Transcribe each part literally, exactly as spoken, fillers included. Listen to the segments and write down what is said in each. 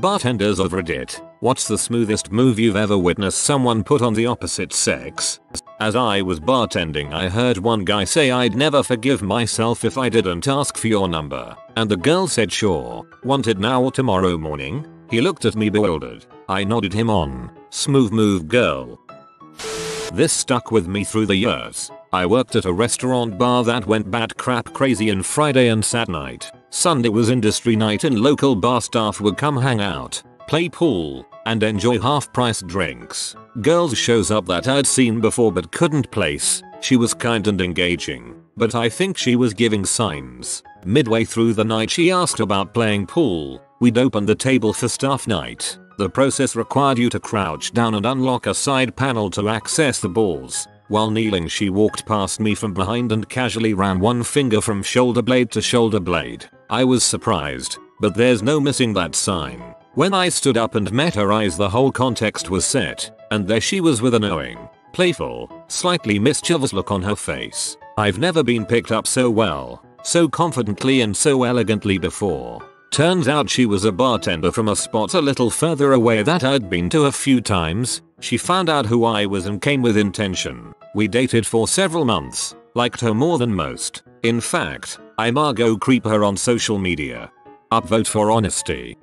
Bartenders of Reddit, what's the smoothest move you've ever witnessed someone put on the opposite sex? As I was bartending, I heard one guy say, "I'd never forgive myself if I didn't ask for your number." And the girl said, "Sure, want it now or tomorrow morning?" He looked at me bewildered. I nodded him on. Smooth move, girl. This stuck with me through the years. I worked at a restaurant bar that went bat crap crazy on Friday and Saturday night. Sunday was industry night and local bar staff would come hang out, play pool, and enjoy half-price drinks. Girls shows up that I'd seen before but couldn't place. She was kind and engaging, but I think she was giving signs. Midway through the night she asked about playing pool. We'd opened the table for staff night. The process required you to crouch down and unlock a side panel to access the balls. While kneeling, she walked past me from behind and casually ran one finger from shoulder blade to shoulder blade. I was surprised, but there's no missing that sign. When I stood up and met her eyes, the whole context was set, and there she was with a knowing, playful, slightly mischievous look on her face. I've never been picked up so well, so confidently and so elegantly before. Turns out she was a bartender from a spot a little further away that I'd been to a few times. She found out who I was and came with intention. We dated for several months, liked her more than most. In fact, I Margot creep her on social media. Upvote for honesty.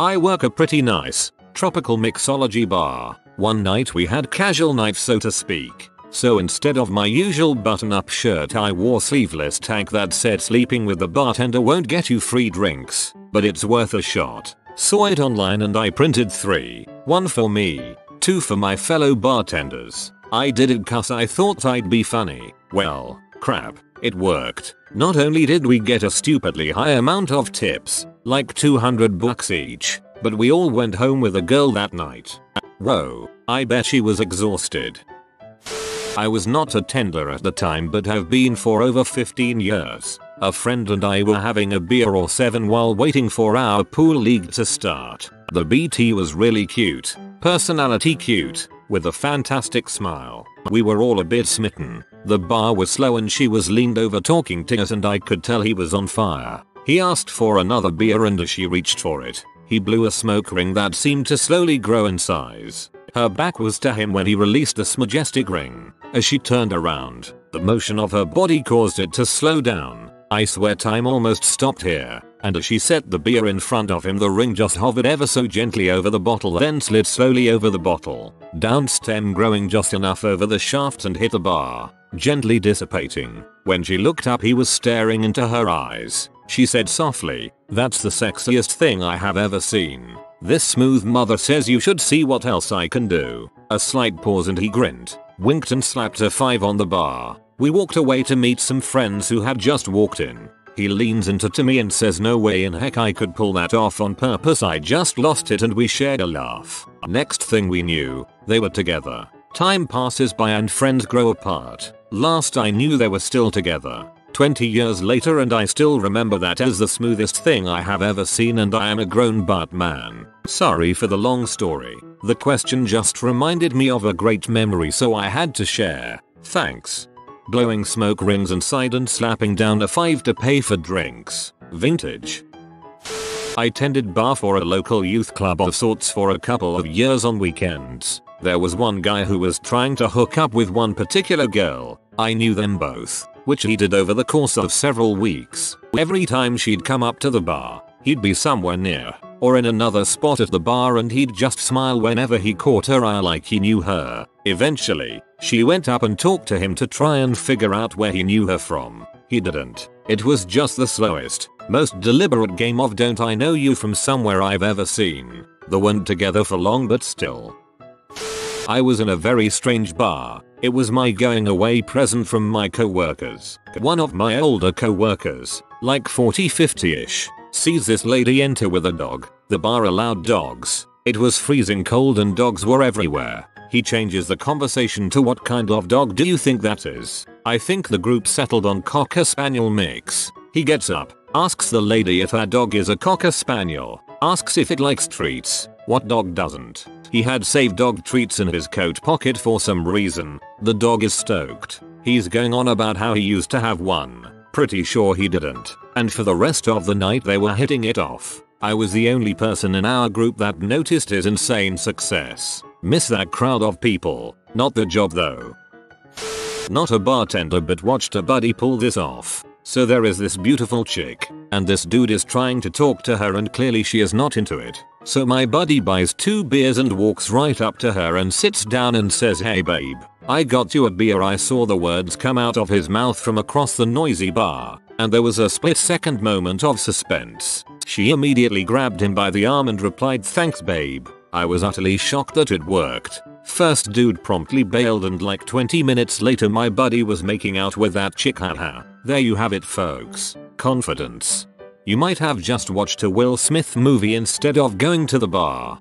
I work a pretty nice, tropical mixology bar. One night we had casual night, so to speak. So instead of my usual button-up shirt, I wore sleeveless tank that said "Sleeping with the bartender won't get you free drinks, but it's worth a shot." Saw it online and I printed three. One for me, two for my fellow bartenders. I did it cause I thought I'd be funny. Well, crap, it worked. Not only did we get a stupidly high amount of tips, like two hundred bucks each, but we all went home with a girl that night. Whoa, I bet she was exhausted. I was not a tender at the time but have been for over fifteen years. A friend and I were having a beer or seven while waiting for our pool league to start. The B T was really cute, personality cute, with a fantastic smile. We were all a bit smitten. The bar was slow and she was leaned over talking to us and I could tell he was on fire. He asked for another beer and as she reached for it, he blew a smoke ring that seemed to slowly grow in size. Her back was to him when he released this majestic ring. As she turned around, the motion of her body caused it to slow down. I swear time almost stopped here, and as she set the beer in front of him, the ring just hovered ever so gently over the bottle, then slid slowly over the bottle, down stem, growing just enough over the shaft and hit the bar, gently dissipating. When she looked up, he was staring into her eyes. She said softly, "That's the sexiest thing I have ever seen. This smooth mother says you should see what else I can do." A slight pause and he grinned, winked and slapped a five on the bar. We walked away to meet some friends who had just walked in. He leans into to me and says, "No way in heck I could pull that off on purpose. I just lost it," and we shared a laugh. Next thing we knew, they were together. Time passes by and friends grow apart. Last I knew they were still together. twenty years later, and I still remember that as the smoothest thing I have ever seen, and I am a grown butt man. Sorry for the long story. The question just reminded me of a great memory, so I had to share. Thanks. Blowing smoke rings inside and slapping down a five to pay for drinks. Vintage. I tended bar for a local youth club of sorts for a couple of years on weekends. There was one guy who was trying to hook up with one particular girl. I knew them both, which he did over the course of several weeks. Every time she'd come up to the bar, he'd be somewhere near, or in another spot at the bar, and he'd just smile whenever he caught her eye like he knew her. Eventually, she went up and talked to him to try and figure out where he knew her from. He didn't. It was just the slowest, most deliberate game of "don't I know you from somewhere" I've ever seen. They weren't together for long, but still. I was in a very strange bar. It was my going away present from my co-workers. One of my older co-workers, like forty fifty-ish, sees this lady enter with a dog. The bar allowed dogs. It was freezing cold and dogs were everywhere. He changes the conversation to, "What kind of dog do you think that is?" I think the group settled on Cocker Spaniel mix. He gets up, asks the lady if her dog is a Cocker Spaniel, asks if it likes treats. What dog doesn't? He had saved dog treats in his coat pocket for some reason. The dog is stoked. He's going on about how he used to have one. Pretty sure he didn't. And for the rest of the night they were hitting it off. I was the only person in our group that noticed his insane success. Miss that crowd of people, not the job though. Not a bartender, but watched a buddy pull this off. So there is this beautiful chick, and this dude is trying to talk to her and clearly she is not into it. So my buddy buys two beers and walks right up to her and sits down and says, "Hey babe, I got you a beer." I saw the words come out of his mouth from across the noisy bar, and there was a split second moment of suspense. She immediately grabbed him by the arm and replied, "Thanks babe." I was utterly shocked that it worked. First dude promptly bailed and like twenty minutes later my buddy was making out with that chick. Haha. There you have it folks. Confidence. You might have just watched a Will Smith movie instead of going to the bar.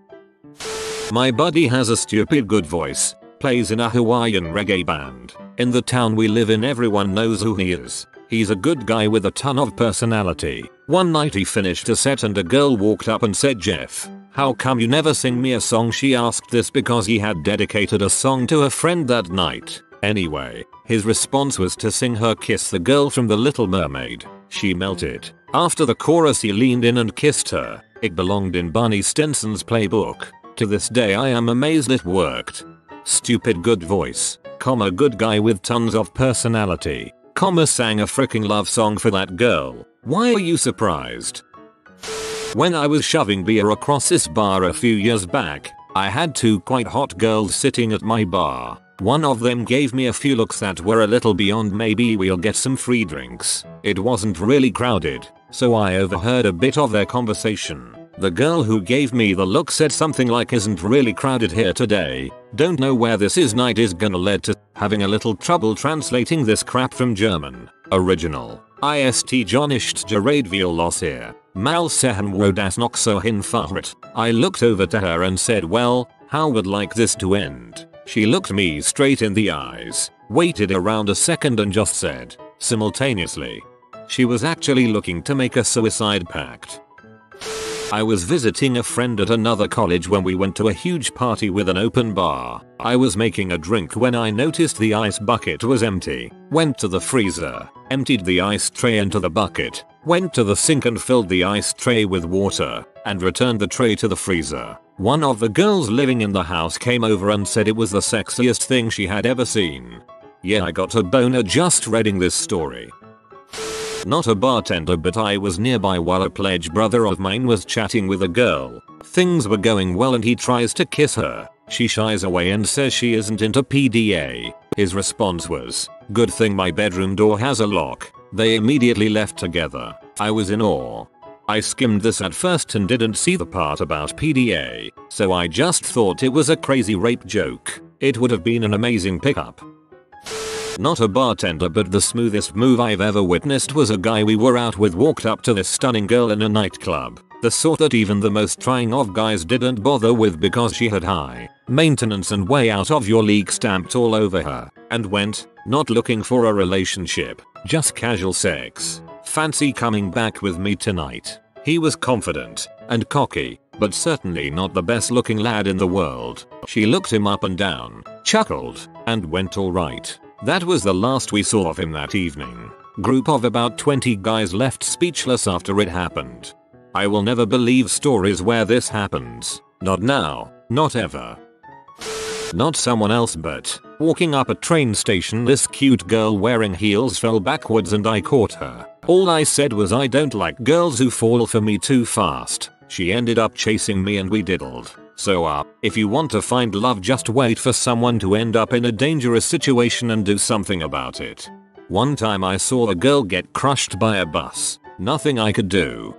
My buddy has a stupid good voice, plays in a Hawaiian reggae band. In the town we live in everyone knows who he is. He's a good guy with a ton of personality. One night he finished a set and a girl walked up and said, "Jeff, how come you never sing me a song?" She asked this because he had dedicated a song to a friend that night. Anyway, his response was to sing her "Kiss the Girl" from The Little Mermaid. She melted. After the chorus he leaned in and kissed her. It belonged in Barney Stinson's playbook. To this day I am amazed it worked. Stupid good voice, comma good guy with tons of personality, comma sang a freaking love song for that girl. Why are you surprised? When I was shoving beer across this bar a few years back, I had two quite hot girls sitting at my bar. One of them gave me a few looks that were a little beyond "maybe we'll get some free drinks." It wasn't really crowded, so I overheard a bit of their conversation. The girl who gave me the look said something like, "Isn't really crowded here today. Don't know where this is night is gonna lead to." Having a little trouble translating this crap from German. Original. Ist John ist gerade wir los hier. Mal sehen wo das noch so hinfahrt. I looked over to her and said, "Well, how would like this to end?" She looked me straight in the eyes, waited around a second and just said, simultaneously. She was actually looking to make a suicide pact. I was visiting a friend at another college when we went to a huge party with an open bar. I was making a drink when I noticed the ice bucket was empty. Went to the freezer, emptied the ice tray into the bucket, went to the sink and filled the ice tray with water, and returned the tray to the freezer. One of the girls living in the house came over and said it was the sexiest thing she had ever seen. Yeah, I got a boner just reading this story. Not a bartender, but I was nearby while a pledge brother of mine was chatting with a girl. Things were going well and he tries to kiss her. She shies away and says she isn't into P D A. His response was, "Good thing my bedroom door has a lock." They immediately left together. I was in awe. I skimmed this at first and didn't see the part about P D A, so I just thought it was a crazy rape joke. It would have been an amazing pickup. Not a bartender, but the smoothest move I've ever witnessed was a guy we were out with walked up to this stunning girl in a nightclub, the sort that even the most trying of guys didn't bother with because she had high maintenance and way out of your league stamped all over her, and went, not looking for a relationship, just casual sex. "Fancy coming back with me tonight?" He was confident and cocky, but certainly not the best looking lad in the world. She looked him up and down, chuckled, and went, "All right." That was the last we saw of him that evening. Group of about twenty guys left speechless after it happened. I will never believe stories where this happens. Not now, not ever. Not someone else, but walking up a train station, this cute girl wearing heels fell backwards and I caught her. All I said was, "I don't like girls who fall for me too fast." She ended up chasing me and we diddled. So uh, if you want to find love, just wait for someone to end up in a dangerous situation and do something about it. One time I saw a girl get crushed by a bus. Nothing I could do.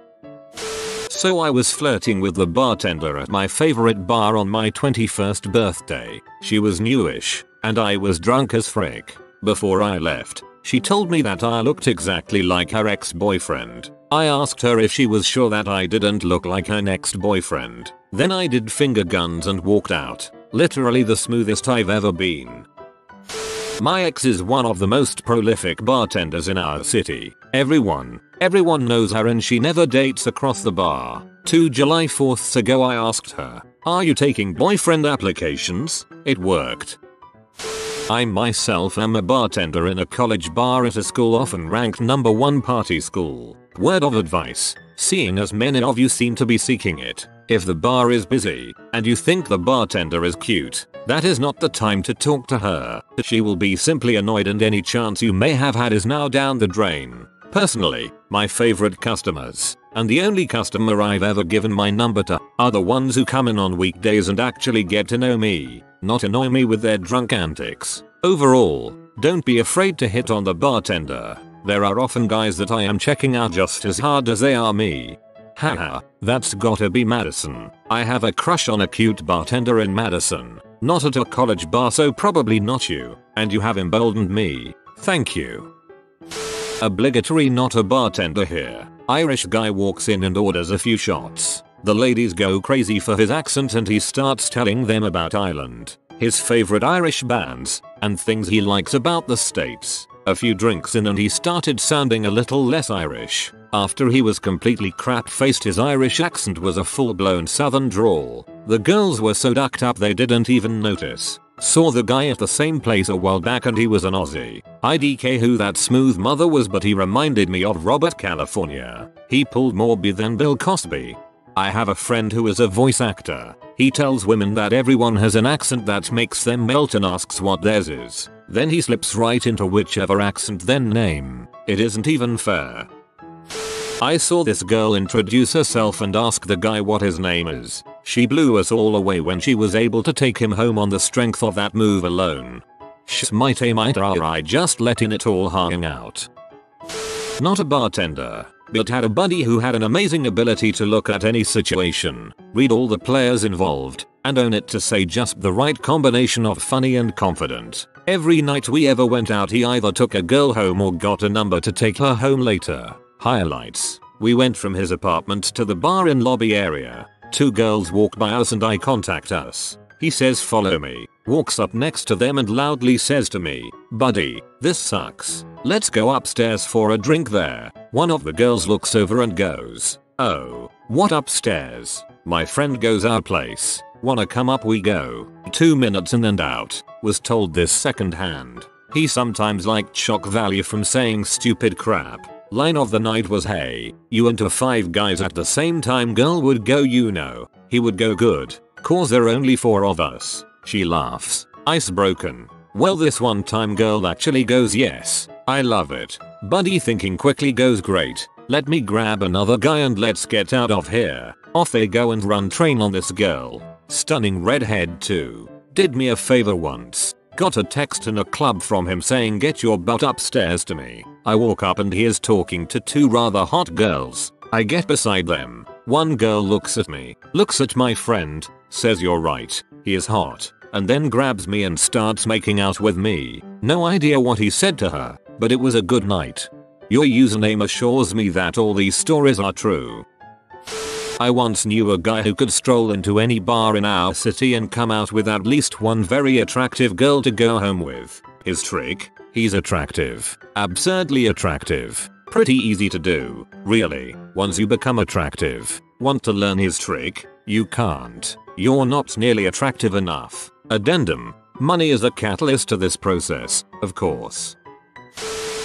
So I was flirting with the bartender at my favorite bar on my twenty-first birthday. She was newish, and I was drunk as frick. Before I left, she told me that I looked exactly like her ex-boyfriend. I asked her if she was sure that I didn't look like her next boyfriend. Then I did finger guns and walked out. Literally the smoothest I've ever been. My ex is one of the most prolific bartenders in our city. Everyone, everyone knows her and she never dates across the bar. Two July fourths ago I asked her, "Are you taking boyfriend applications?" It worked. I myself am a bartender in a college bar at a school often ranked number one party school. Word of advice, seeing as many of you seem to be seeking it. If the bar is busy, and you think the bartender is cute, that is not the time to talk to her. She will be simply annoyed and any chance you may have had is now down the drain. Personally, my favorite customers, and the only customer I've ever given my number to, are the ones who come in on weekdays and actually get to know me, not annoy me with their drunk antics. Overall, don't be afraid to hit on the bartender. There are often guys that I am checking out just as hard as they are me. Haha, that's gotta be Madison. I have a crush on a cute bartender in Madison. Not at a college bar, so probably not you. And you have emboldened me. Thank you. Obligatory not a bartender here. Irish guy walks in and orders a few shots. The ladies go crazy for his accent and he starts telling them about Ireland, his favorite Irish bands, and things he likes about the States. A few drinks in and he started sounding a little less Irish. After he was completely crap-faced, his Irish accent was a full-blown southern drawl. The girls were so ducked up they didn't even notice. Saw the guy at the same place a while back and he was an Aussie. I D K who that smooth mother was, but he reminded me of Robert California. He pulled more B than Bill Cosby. I have a friend who is a voice actor. He tells women that everyone has an accent that makes them melt and asks what theirs is. Then he slips right into whichever accent then name. It isn't even fair. I saw this girl introduce herself and ask the guy what his name is. She blew us all away when she was able to take him home on the strength of that move alone. Shmite mite, I just letting it all hang out. Not a bartender, but had a buddy who had an amazing ability to look at any situation, read all the players involved, and own it to say just the right combination of funny and confident. Every night we ever went out he either took a girl home or got a number to take her home later. Highlights. We went from his apartment to the bar in lobby area. Two girls walk by us and eye contact us. He says follow me, walks up next to them and loudly says to me, buddy, this sucks. Let's go upstairs for a drink there. One of the girls looks over and goes, oh, what upstairs? My friend goes, our place. Wanna come up? We go. Two minutes in and out. Was told this secondhand. He sometimes liked shock value from saying stupid crap. Line of the night was, hey, you into five guys at the same time, girl would go, you know. He would go, good, cause there are only four of us. She laughs. Ice broken. Well, this one time girl actually goes, yes, I love it. Buddy thinking quickly goes, great, let me grab another guy and let's get out of here. Off they go and run train on this girl. Stunning redhead too. Did me a favor once. Got a text in a club from him saying get your butt upstairs to me. I walk up and he is talking to two rather hot girls. I get beside them. One girl looks at me, looks at my friend, says you're right, he is hot, and then grabs me and starts making out with me. No idea what he said to her, but it was a good night. Your username assures me that all these stories are true. I once knew a guy who could stroll into any bar in our city and come out with at least one very attractive girl to go home with. His trick? He's attractive. Absurdly attractive. Pretty easy to do, really. Once you become attractive, want to learn his trick? You can't. You're not nearly attractive enough. Addendum. Money is the catalyst to this process, of course.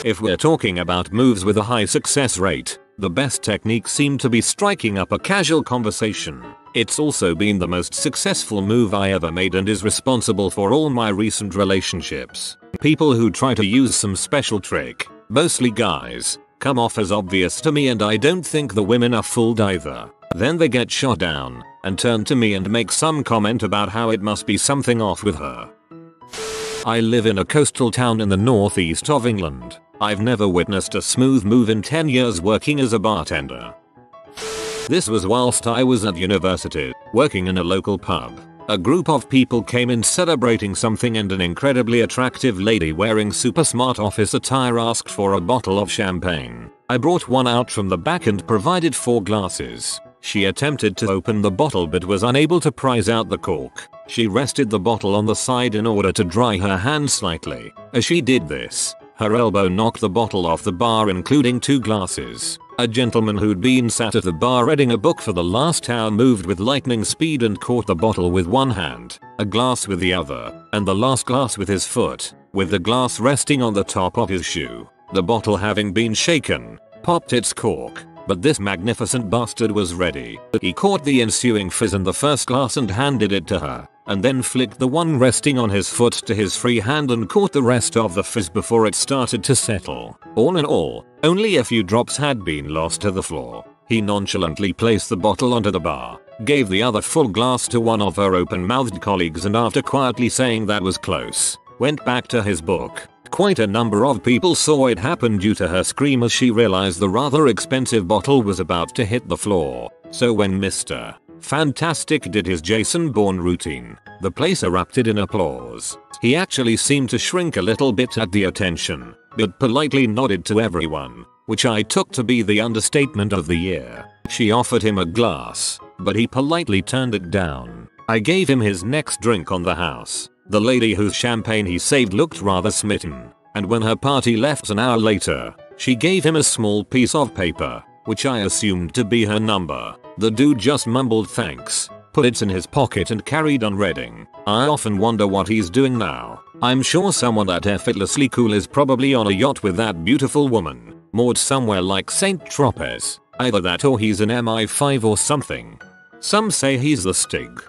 If we're talking about moves with a high success rate, the best technique seemed to be striking up a casual conversation. It's also been the most successful move I ever made and is responsible for all my recent relationships. People who try to use some special trick, mostly guys, come off as obvious to me and I don't think the women are fooled either. Then they get shot down and turn to me and make some comment about how it must be something off with her. I live in a coastal town in the northeast of England. I've never witnessed a smooth move in ten years working as a bartender. This was whilst I was at university, working in a local pub. A group of people came in celebrating something and an incredibly attractive lady wearing super smart office attire asked for a bottle of champagne. I brought one out from the back and provided four glasses. She attempted to open the bottle but was unable to prise out the cork. She rested the bottle on the side in order to dry her hand slightly. As she did this, her elbow knocked the bottle off the bar, including two glasses. A gentleman who'd been sat at the bar reading a book for the last hour moved with lightning speed and caught the bottle with one hand, a glass with the other, and the last glass with his foot, with the glass resting on the top of his shoe. The bottle, having been shaken, popped its cork. But this magnificent bastard was ready. He caught the ensuing fizz in the first glass and handed it to her, and then flicked the one resting on his foot to his free hand and caught the rest of the fizz before it started to settle. All in all, only a few drops had been lost to the floor. He nonchalantly placed the bottle onto the bar, gave the other full glass to one of her open-mouthed colleagues, and after quietly saying that was close, went back to his book. Quite a number of people saw it happen due to her scream as she realized the rather expensive bottle was about to hit the floor. So when Mister Fantastic did his Jason Bourne routine, the place erupted in applause. He actually seemed to shrink a little bit at the attention, but politely nodded to everyone, which I took to be the understatement of the year. She offered him a glass, but he politely turned it down. I gave him his next drink on the house. The lady whose champagne he saved looked rather smitten, and when her party left an hour later, she gave him a small piece of paper, which I assumed to be her number. The dude just mumbled thanks, put it in his pocket and carried on reading. I often wonder what he's doing now. I'm sure someone that effortlessly cool is probably on a yacht with that beautiful woman, moored somewhere like Saint Tropez. Either that or he's an M I five or something. Some say he's the Stig.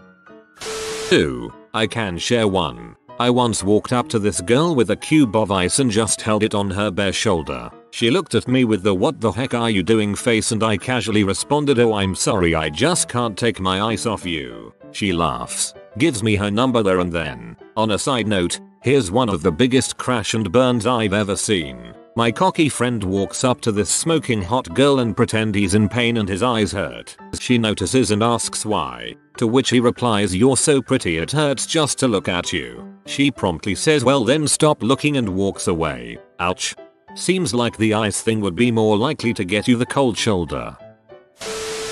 two. I can share one. I once walked up to this girl with a cube of ice and just held it on her bare shoulder. She looked at me with the "what the heck are you doing" face, and I casually responded, "Oh, I'm sorry, I just can't take my ice off you." She laughs, gives me her number there and then. On a side note, here's one of the biggest crash and burns I've ever seen. My cocky friend walks up to this smoking hot girl and pretend he's in pain and his eyes hurt. She notices and asks why, to which he replies, "You're so pretty it hurts just to look at you." She promptly says, "Well then stop looking," and walks away. Ouch. Seems like the ice thing would be more likely to get you the cold shoulder.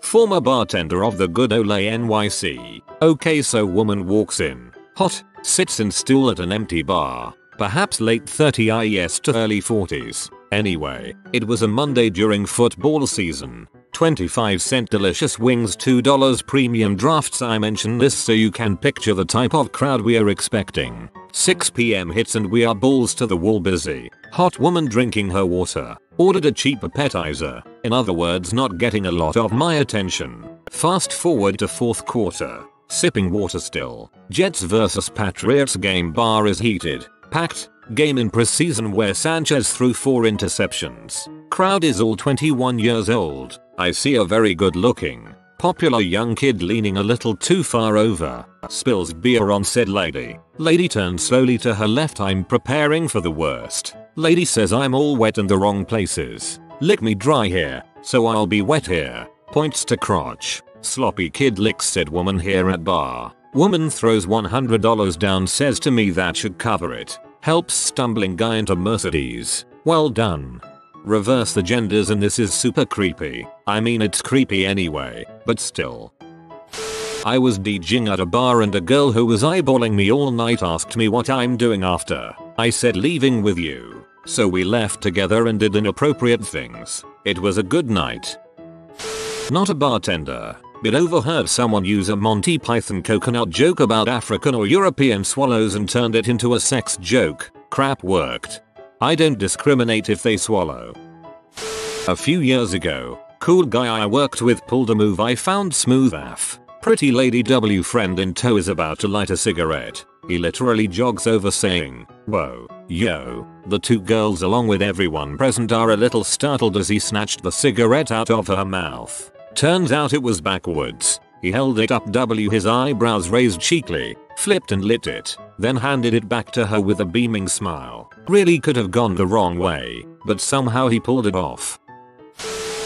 Former bartender of the good ole N Y C. Okay, so woman walks in, hot, sits in stool at an empty bar. Perhaps late thirties to early forties. Anyway, it was a Monday during football season. twenty-five cent delicious wings, two dollar premium drafts. I mention this so you can picture the type of crowd we are expecting. six p m hits and we are balls to the wall busy. Hot woman drinking her water. Ordered a cheap appetizer. In other words, not getting a lot of my attention. Fast forward to fourth quarter. Sipping water still. Jets versus Patriots game, bar is heated. Packed, game in preseason where Sanchez threw four interceptions. Crowd is all twenty-one years old. I see a very good looking, popular young kid leaning a little too far over. Spills beer on said lady. Lady turns slowly to her left. I'm preparing for the worst. Lady says, "I'm all wet in the wrong places. Lick me dry here, so I'll be wet here." Points to crotch. Sloppy kid licks said woman here at bar. Woman throws one hundred dollars down, says to me that should cover it. Helps stumbling guy into Mercedes. Well done. Reverse the genders and this is super creepy. I mean, it's creepy anyway, but still. I was DJing at a bar and a girl who was eyeballing me all night asked me what I'm doing after. I said leaving with you. So we left together and did inappropriate things. It was a good night. Not a bartender, but overheard someone use a Monty Python coconut joke about African or European swallows and turned it into a sex joke. Crap worked. I don't discriminate if they swallow. A few years ago, cool guy I worked with pulled a move I found smooth af. Pretty lady W friend in tow is about to light a cigarette. He literally jogs over saying, "Whoa, yo." The two girls along with everyone present are a little startled as he snatched the cigarette out of her mouth. Turns out it was backwards. He held it up, W his eyebrows raised cheekily, flipped and lit it, then handed it back to her with a beaming smile. Really could have gone the wrong way, but somehow he pulled it off.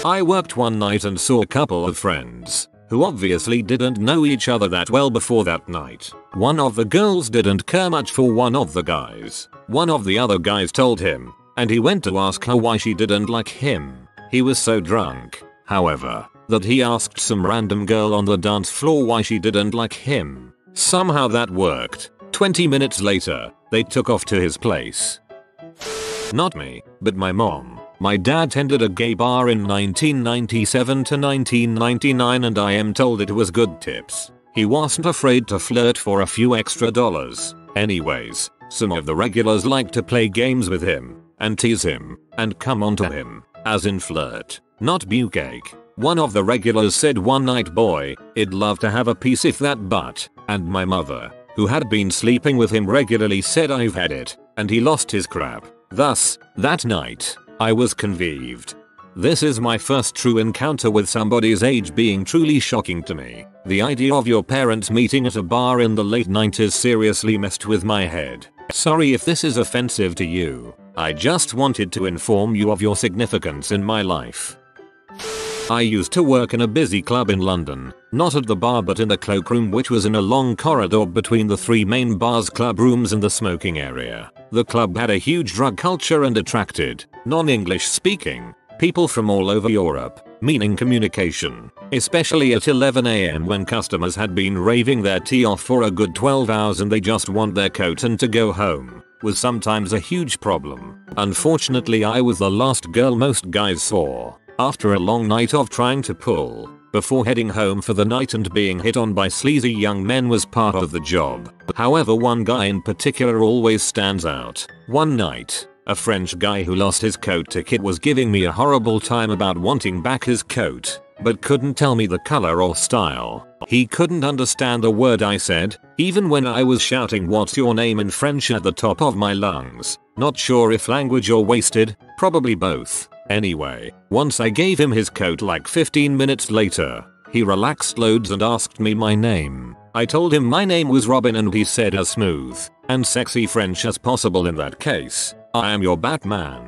I worked one night and saw a couple of friends who obviously didn't know each other that well before that night. One of the girls didn't care much for one of the guys. One of the other guys told him, and he went to ask her why she didn't like him. He was so drunk, however, that he asked some random girl on the dance floor why she didn't like him. Somehow that worked. twenty minutes later, they took off to his place. Not me, but my mom. My dad tended a gay bar in nineteen ninety-seven to nineteen ninety-nine, and I am told it was good tips. He wasn't afraid to flirt for a few extra dollars. Anyways, some of the regulars liked to play games with him, and tease him, and come onto him. as in flirt, not beefcake. One of the regulars said one night, boy, I'd love to have a piece if that butt, and my mother, who had been sleeping with him regularly, said I've had it, and he lost his crap. Thus, that night, I was convinced. This is my first true encounter with somebody's age being truly shocking to me. The idea of your parents meeting at a bar in the late nineties seriously messed with my head. Sorry if this is offensive to you. I just wanted to inform you of your significance in my life. I used to work in a busy club in London, not at the bar but in the cloakroom, which was in a long corridor between the three main bars, club rooms and the smoking area. The club had a huge drug culture and attracted non-English speaking people from all over Europe, meaning communication, especially at eleven a m when customers had been raving their tea off for a good twelve hours and they just want their coat and to go home, was sometimes a huge problem. Unfortunately, I was the last girl most guys saw. After a long night of trying to pull, before heading home for the night and being hit on by sleazy young men was part of the job. However, one guy in particular always stands out. One night, a French guy who lost his coat ticket was giving me a horrible time about wanting back his coat, but couldn't tell me the color or style. He couldn't understand a word I said, even when I was shouting "What's your name?" in French at the top of my lungs. Not sure if language or wasted, probably both. Anyway, once I gave him his coat like fifteen minutes later, he relaxed loads and asked me my name. I told him my name was Robin and he said, as smooth and sexy French as possible in that case, "I am your Batman."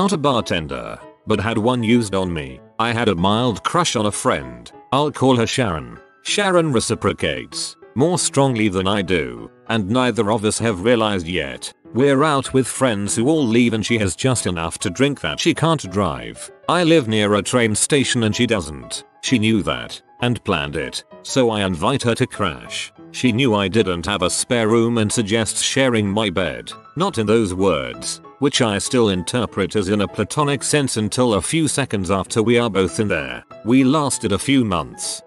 Not a bartender, but had one used on me. I had a mild crush on a friend. I'll call her Sharon. Sharon reciprocates more strongly than I do, and neither of us have realized yet. We're out with friends who all leave and she has just enough to drink that she can't drive. I live near a train station and she doesn't. She knew that and planned it, so I invite her to crash. She knew I didn't have a spare room and suggests sharing my bed. Not in those words, which I still interpret as in a platonic sense until a few seconds after we are both in there. We lasted a few months.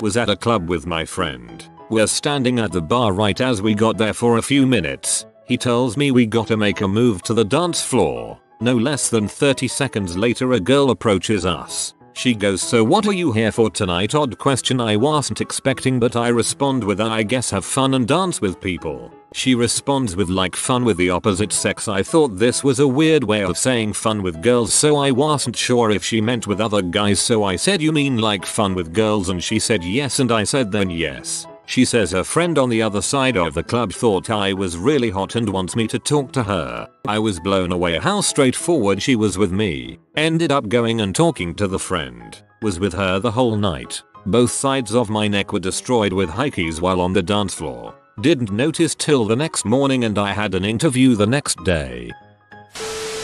Was at a club with my friend. We're standing at the bar right as we got there for a few minutes. He tells me we gotta make a move to the dance floor. No less than thirty seconds later, a girl approaches us. She goes, "So what are you here for tonight?" Odd question I wasn't expecting, but I respond with, "I guess have fun and dance with people." She responds with, "Like fun with the opposite sex?" I thought this was a weird way of saying fun with girls, so I wasn't sure if she meant with other guys, so I said, "You mean like fun with girls?" And she said yes, and I said then yes. She says her friend on the other side of the club thought I was really hot and wants me to talk to her. I was blown away how straightforward she was with me. Ended up going and talking to the friend. Was with her the whole night. Both sides of my neck were destroyed with hickeys while on the dance floor. Didn't notice till the next morning, and I had an interview the next day.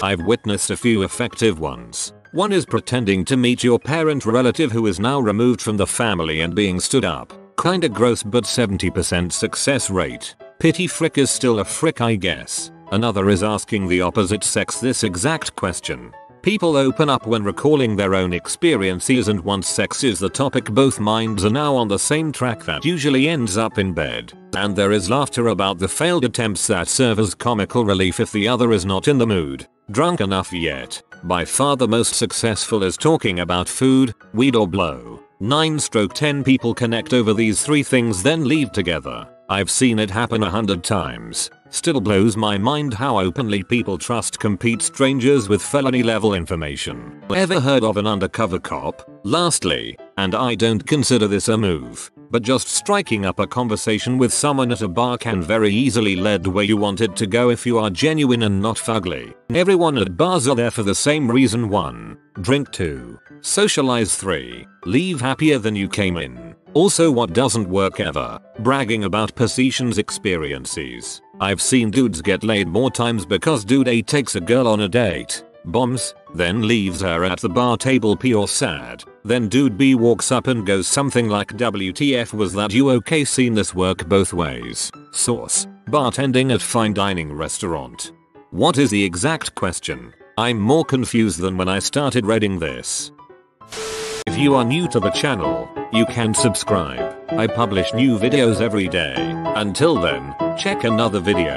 I've witnessed a few effective ones. One is pretending to meet your parent relative who is now removed from the family and being stood up. Kinda gross, but seventy percent success rate. Pity frick is still a frick, I guess. Another is asking the opposite sex this exact question. People open up when recalling their own experiences, and once sex is the topic, both minds are now on the same track. That usually ends up in bed. And there is laughter about the failed attempts that serve as comical relief if the other is not in the mood. Drunk enough yet. By far the most successful is talking about food, weed or blow. nine stroke ten people connect over these three things, then leave together. I've seen it happen a hundred times. Still blows my mind how openly people trust complete strangers with felony level information. Ever heard of an undercover cop? Lastly, and I don't consider this a move, but just striking up a conversation with someone at a bar can very easily lead where you want it to go if you are genuine and not fugly. Everyone at bars are there for the same reason: one. Drink two. Socialize three. Leave happier than you came in. Also, what doesn't work ever? Bragging about positions experiences. I've seen dudes get laid more times because dude A takes a girl on a date, bombs, then leaves her at the bar table pure sad. Then dude B walks up and goes something like, "W T F was that you okay?" Seen this work both ways. Source: bartending at fine dining restaurant. What is the exact question? I'm more confused than when I started reading this. If you are new to the channel, you can subscribe. I publish new videos every day. Until then, check another video.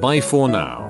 Bye for now.